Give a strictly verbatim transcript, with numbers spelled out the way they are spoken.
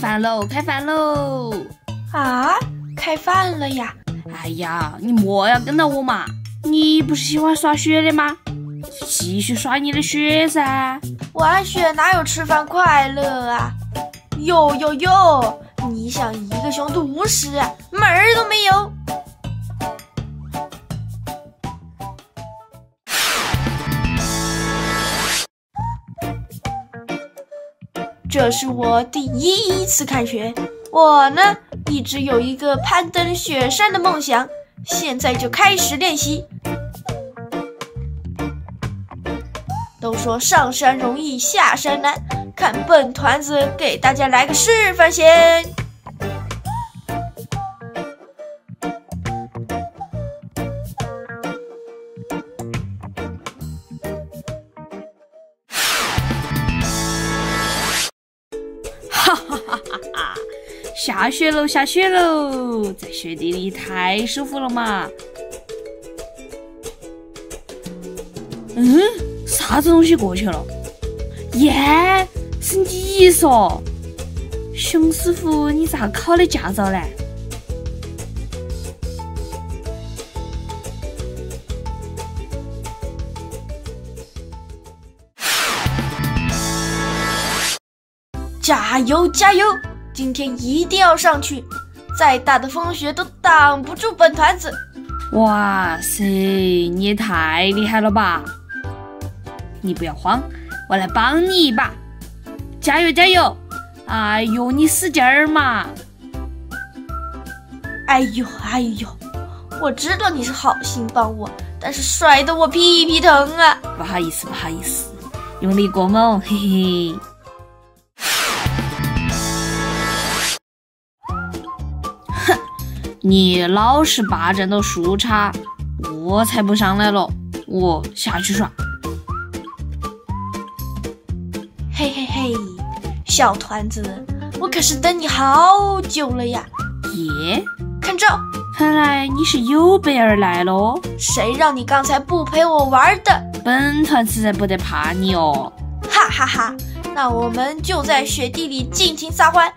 饭喽，开饭喽！啊，开饭了呀！哎呀，你莫要跟到我嘛！你不是喜欢刷雪的吗？继续刷你的雪噻！玩雪哪有吃饭快乐啊？哟哟哟！你想一个熊肚五十，门儿都没有！这是我第一次看雪，我呢一直有一个攀登雪山的梦想，现在就开始练习。都说上山容易下山难，看笨团子给大家来个示范先。下雪喽，下雪喽！在雪地里太舒服了嘛。嗯，啥子东西过去了？耶，是你嗦！熊师傅，你咋考的驾照嘞？加油，加油！今天一定要上去，再大的风雪都挡不住本团子。哇塞，你也太厉害了吧！你不要慌，我来帮你一把，加油加油！哎呦，你使劲儿嘛！哎呦哎呦，我知道你是好心帮我，但是摔得我屁屁疼啊！不好意思不好意思，用力过猛，嘿嘿。你老是霸占到树杈，我才不上来了，我下去耍。嘿嘿嘿，小团子，我可是等你好久了呀！耶，看这，看来你是有备而来喽。谁让你刚才不陪我玩的？本团实在不得怕你哦！哈哈哈，那我们就在雪地里尽情撒欢，